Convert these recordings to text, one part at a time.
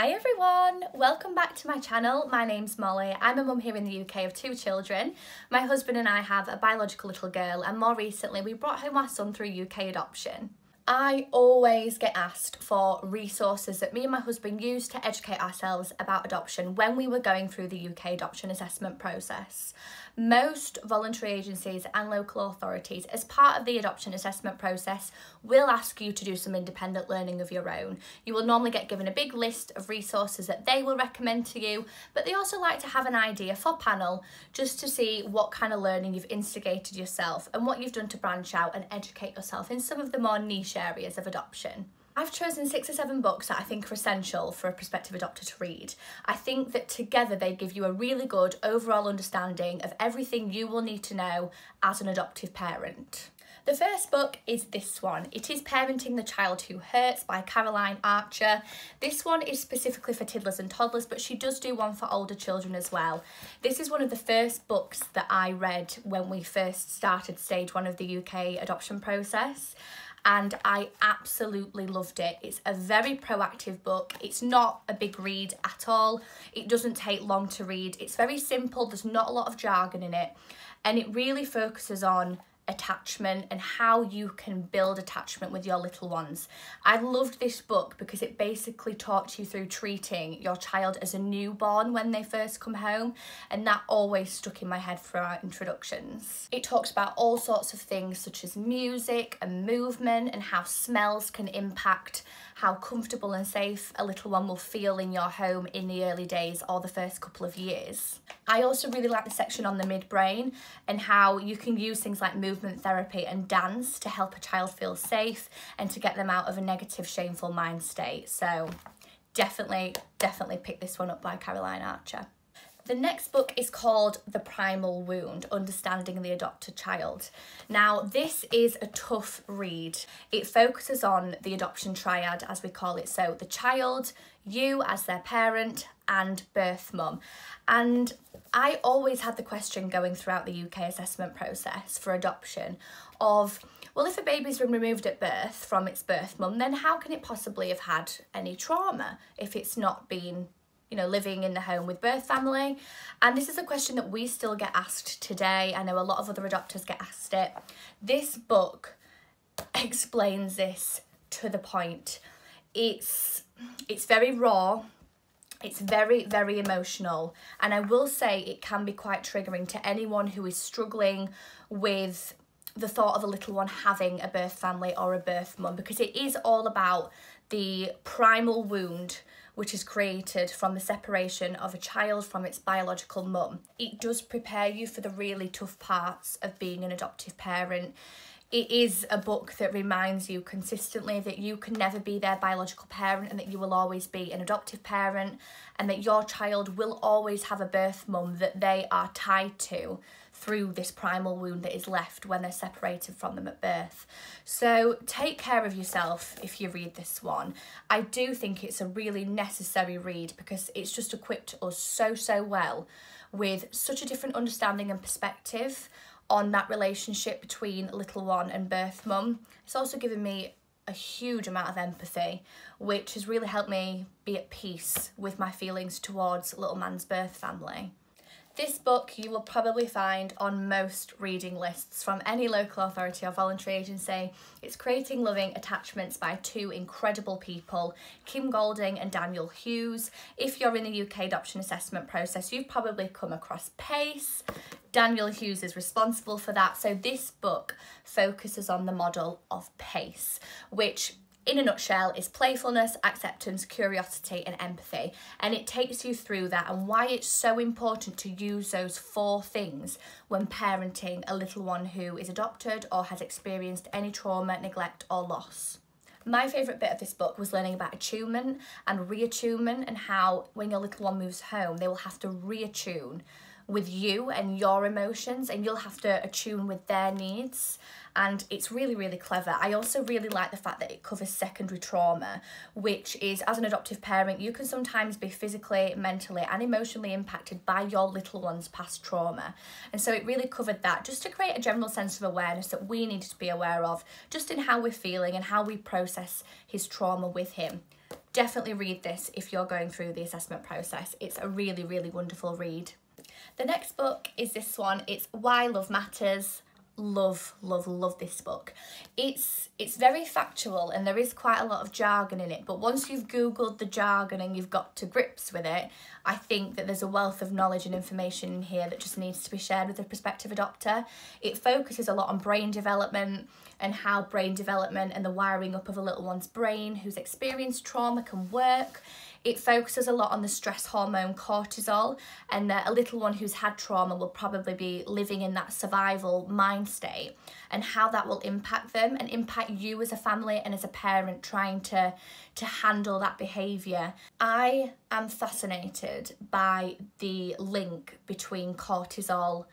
Hi everyone, welcome back to my channel. My name's Molly. I'm a mum here in the UK of two children. My husband and I have a biological little girl, and more recently we brought home our son through UK adoption. I always get asked for resources that me and my husband used to educate ourselves about adoption when we were going through the UK adoption assessment process. Most voluntary agencies and local authorities, as part of the adoption assessment process, will ask you to do some independent learning of your own. You will normally get given a big list of resources that they will recommend to you, but they also like to have an idea for panel just to see what kind of learning you've instigated yourself and what you've done to branch out and educate yourself in some of the more niche areas of adoption. I've chosen 6 or 7 books that I think are essential for a prospective adopter to read. I think that together they give you a really good overall understanding of everything you will need to know as an adoptive parent. The first book is this one. It is Parenting the Child Who Hurts by Caroline Archer. This one is specifically for tiddlers and toddlers, but she does do one for older children as well. This is one of the first books that I read when we first started stage 1 of the UK adoption process. And I absolutely loved it. It's a very proactive book. It's not a big read at all. It doesn't take long to read. It's very simple. There's not a lot of jargon in it. And it really focuses on attachment and how you can build attachment with your little ones. I loved this book because it basically talked you through treating your child as a newborn when they first come home, and that always stuck in my head for our introductions. It talks about all sorts of things such as music and movement and how smells can impact how comfortable and safe a little one will feel in your home in the early days or the first couple of years. I also really like the section on the midbrain and how you can use things like movement therapy and dance to help a child feel safe and to get them out of a negative, shameful mind state. So definitely pick this one up by Caroline Archer. The next book is called The Primal Wound, Understanding the Adopted Child. Now, this is a tough read. It focuses on the adoption triad, as we call it. So the child, you as their parent, and birth mum. And I always had the question going throughout the UK assessment process for adoption of, well, if a baby's been removed at birth from its birth mum, then how can it possibly have had any trauma if it's not been, you know, living in the home with birth family? And this is a question that we still get asked today. I know a lot of other adopters get asked it. This book explains this to the point. It's very raw. It's very, very emotional. And I will say it can be quite triggering to anyone who is struggling with the thought of a little one having a birth family or a birth mum, because it is all about the primal wound which is created from the separation of a child from its biological mum. It does prepare you for the really tough parts of being an adoptive parent. It is a book that reminds you consistently that you can never be their biological parent and that you will always be an adoptive parent, and that your child will always have a birth mum that they are tied to through this primal wound that is left when they're separated from them at birth. So take care of yourself if you read this one. I do think it's a really necessary read because it's just equipped us so well with such a different understanding and perspective on that relationship between little one and birth mum. It's also given me a huge amount of empathy, which has really helped me be at peace with my feelings towards little man's birth family. This book you will probably find on most reading lists from any local authority or voluntary agency. It's Creating Loving Attachments by two incredible people, Kim Golding and Daniel Hughes. If you're in the UK adoption assessment process, you've probably come across PACE. Daniel Hughes is responsible for that. So this book focuses on the model of PACE, which in a nutshell is playfulness, acceptance, curiosity and empathy, and it takes you through that and why it's so important to use those 4 things when parenting a little one who is adopted or has experienced any trauma, neglect or loss. My favourite bit of this book was learning about attunement and reattunement, and how when your little one moves home they will have to reattune with you and your emotions, and you'll have to attune with their needs. And it's really clever. I also really like the fact that it covers secondary trauma, which is, as an adoptive parent, you can sometimes be physically, mentally and emotionally impacted by your little one's past trauma. And so it really covered that, just to create a general sense of awareness that we needed to be aware of, just in how we're feeling and how we process his trauma with him. definitely read this if you're going through the assessment process. It's a really, really wonderful read. The next book is this one. It's Why Love Matters. Love, love, love this book. It's very factual and there is quite a lot of jargon in it, but once you've Googled the jargon and you've got to grips with it, I think that there's a wealth of knowledge and information in here that just needs to be shared with the prospective adopter. It focuses a lot on brain development and how brain development and the wiring up of a little one's brain who's experienced trauma can work. It focuses a lot on the stress hormone cortisol, and that a little one who's had trauma will probably be living in that survival mind state and how that will impact them and impact you as a family and as a parent trying to handle that behaviour. I am fascinated by the link between cortisol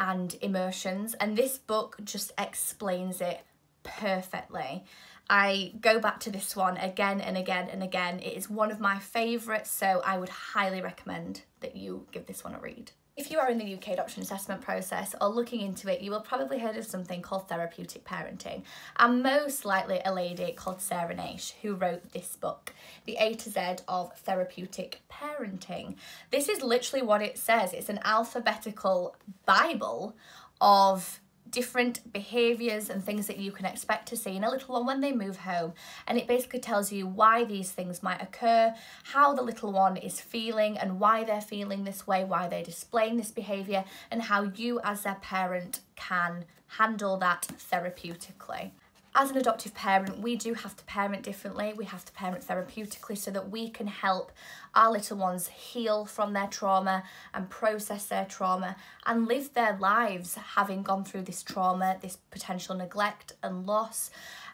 and emotions, and this book just explains it perfectly. I go back to this one again and again and again. It is one of my favourites, so I would highly recommend that you give this one a read. If you are in the UK adoption assessment process or looking into it, you will probably heard of something called therapeutic parenting, and most likely a lady called Sarah Naish who wrote this book, The A to Z of Therapeutic Parenting. This is literally what it says. It's an alphabetical Bible of different behaviours and things that you can expect to see in a little one when they move home, and it basically tells you why these things might occur, how the little one is feeling and why they're feeling this way, why they're displaying this behaviour, and how you as their parent can handle that therapeutically. As an adoptive parent, we do have to parent differently. We have to parent therapeutically so that we can help our little ones heal from their trauma and process their trauma and live their lives having gone through this trauma, this potential neglect and loss,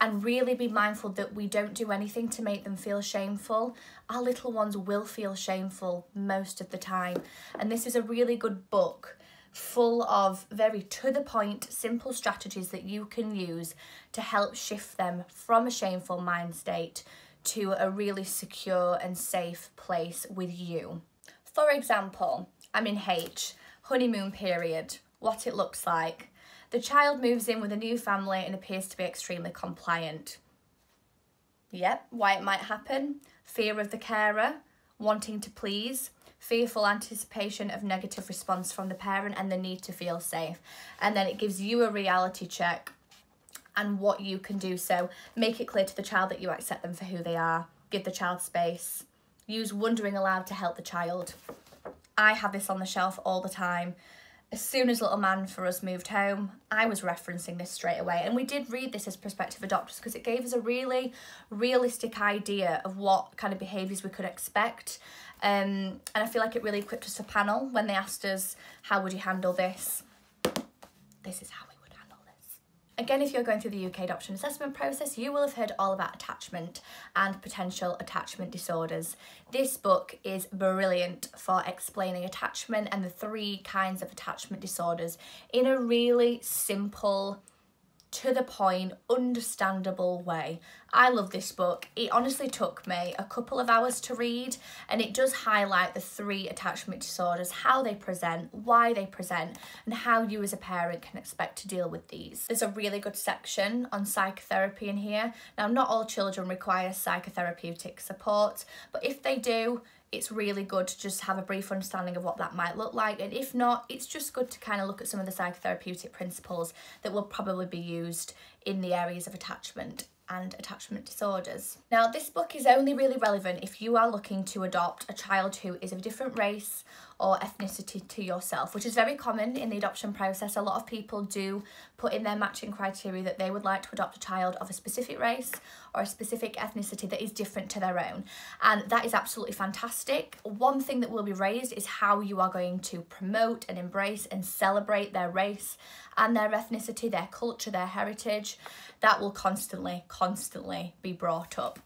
and really be mindful that we don't do anything to make them feel shameful. Our little ones will feel shameful most of the time. And this is a really good book full of very to the point, simple strategies that you can use to help shift them from a shameful mind state to a really secure and safe place with you. For example, I'm in H, honeymoon period, what it looks like. The child moves in with a new family and appears to be extremely compliant. Yep, why it might happen. Fear of the carer, wanting to please, fearful anticipation of negative response from the parent and the need to feel safe. And then it gives you a reality check and what you can do. So make it clear to the child that you accept them for who they are. Give the child space. Use wondering aloud to help the child. I have this on the shelf all the time. As soon as little man for us moved home, I was referencing this straight away. And we did read this as prospective adopters because it gave us a really realistic idea of what kind of behaviours we could expect. And I feel like it really equipped us a panel when they asked us, how would you handle this? This is how we would handle this. Again, if you're going through the UK adoption assessment process, you will have heard all about attachment and potential attachment disorders. This book is brilliant for explaining attachment and the three kinds of attachment disorders in a really simple, to the point, understandable way. I love this book. It honestly took me a couple of hours to read, and it does highlight the three attachment disorders, how they present, why they present, and how you as a parent can expect to deal with these. There's a really good section on psychotherapy in here. Now, not all children require psychotherapeutic support, but if they do, it's really good to just have a brief understanding of what that might look like, and if not, it's just good to kind of look at some of the psychotherapeutic principles that will probably be used in the areas of attachment and attachment disorders. Now, this book is only really relevant if you are looking to adopt a child who is of a different race or ethnicity to yourself, which is very common in the adoption process. A lot of people do put in their matching criteria that they would like to adopt a child of a specific race or a specific ethnicity that is different to their own, and that is absolutely fantastic. One thing that will be raised is how you are going to promote and embrace and celebrate their race and their ethnicity, their culture, their heritage. That will constantly be brought up.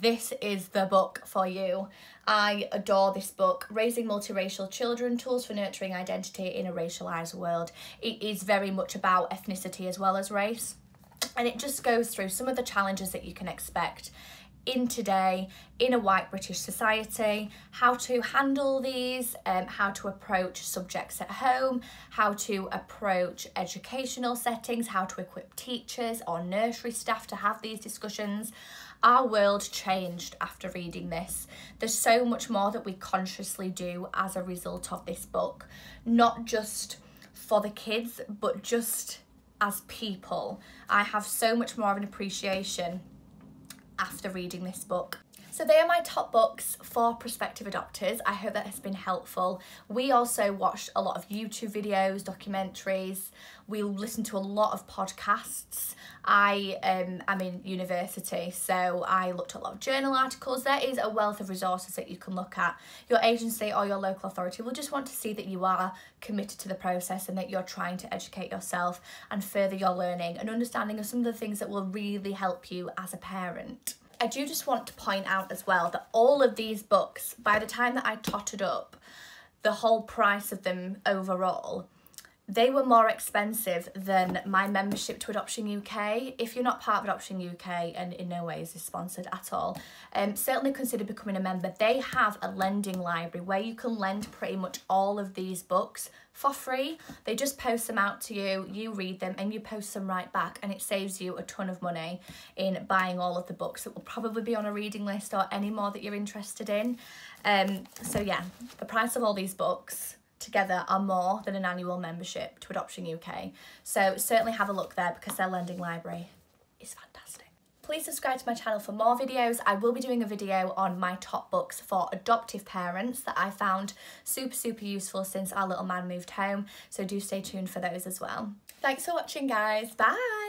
This is the book for you. I adore this book, Raising Multiracial Children, Tools for Nurturing Identity in a Racialised World. It is very much about ethnicity as well as race, and it just goes through some of the challenges that you can expect in today, in a white British society, how to handle these, how to approach subjects at home, how to approach educational settings, how to equip teachers or nursery staff to have these discussions. Our world changed after reading this. There's so much more that we consciously do as a result of this book, not just for the kids, but just as people. I have so much more of an appreciation after reading this book. So they are my top books for prospective adopters. I hope that has been helpful. We also watched a lot of YouTube videos, documentaries. We listened to a lot of podcasts. I'm in university, so I looked at a lot of journal articles. There is a wealth of resources that you can look at. Your agency or your local authority will just want to see that you are committed to the process and that you're trying to educate yourself and further your learning and understanding of some of the things that will really help you as a parent. I do just want to point out as well that all of these books, by the time that I totted up the whole price of them overall, they were more expensive than my membership to Adoption UK. If you're not part of Adoption UK, and in no way is this sponsored at all, certainly consider becoming a member. They have a lending library where you can lend pretty much all of these books for free. They just post them out to you, you read them and you post them right back, and it saves you a ton of money in buying all of the books that will probably be on a reading list or any more that you're interested in. So yeah, the price of all these books together are more than an annual membership to Adoption UK. So certainly have a look there because their lending library is fantastic. Please subscribe to my channel for more videos. I will be doing a video on my top books for adoptive parents that I found super, super useful since our little man moved home. So do stay tuned for those as well. Thanks for watching, guys. Bye.